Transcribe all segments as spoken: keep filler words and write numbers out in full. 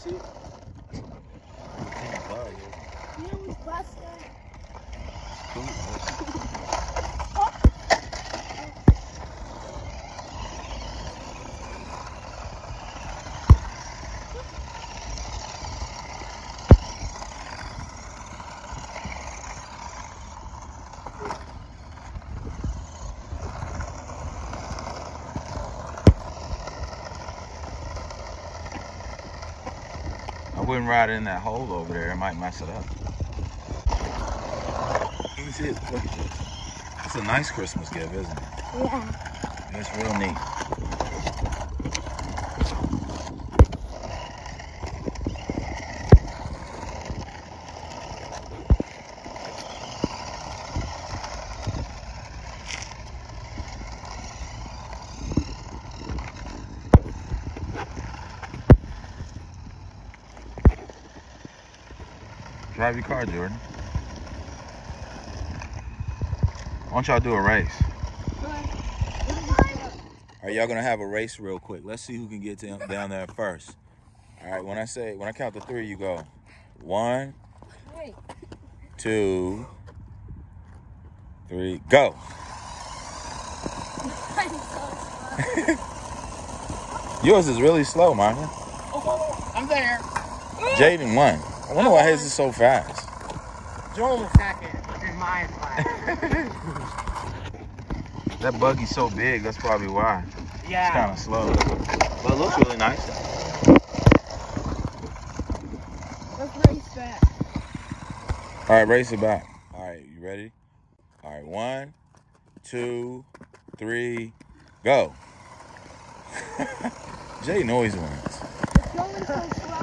see it? You was busted. Oh. I wouldn't ride in that hole over there. It might mess it up. Let me see it. Look at this. It's a nice Christmas gift, isn't it? Yeah. It's real neat. Drive your car, Jordan. Why don't y'all do a race? All right, y'all gonna have a race real quick. Let's see who can get to, down there first. All right, when I say, when I count to three, you go. One, two, three, go. Yours is really slow, Martin. Oh, I'm there. Jaden won. I wonder why his is so fast. Joel was second. That buggy's so big, that's probably why. Yeah. It's kind of slow. But it looks really nice. Let's race back. All right, race it back. All right, you ready? All right, one, two, three, go. Jay always wins. It's going so slow.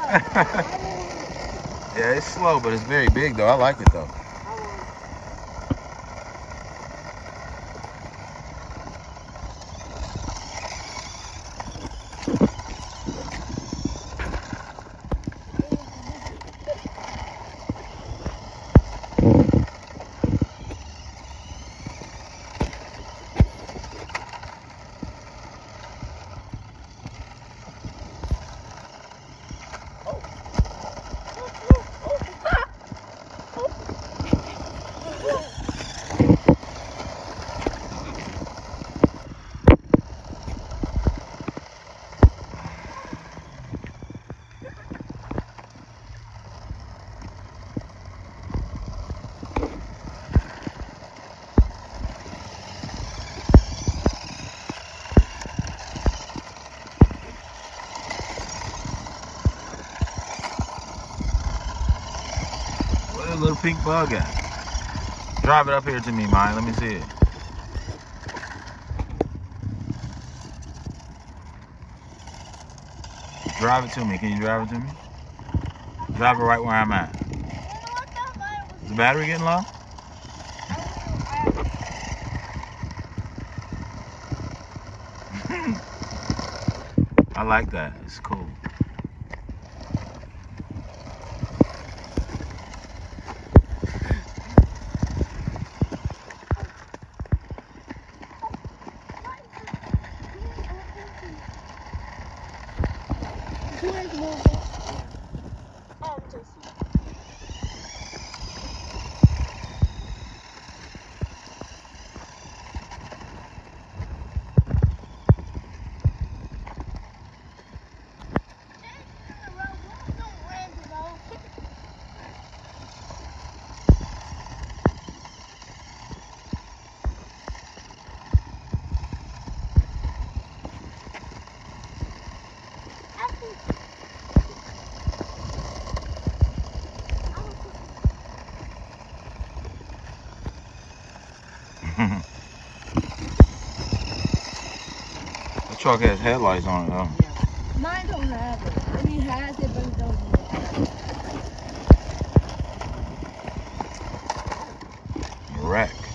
Yeah, it's slow, but it's very big, though. I like it, though. Little pink bug at? Drive it up here to me, Maya. Let me see it. Drive it to me. Can you drive it to me? Drive it right where I'm at. Is the battery getting low? I like that. It's cool. That truck has headlights on it, though. Yeah. Mine don't have it. I mean, it has it, but it doesn't have it. Wreck.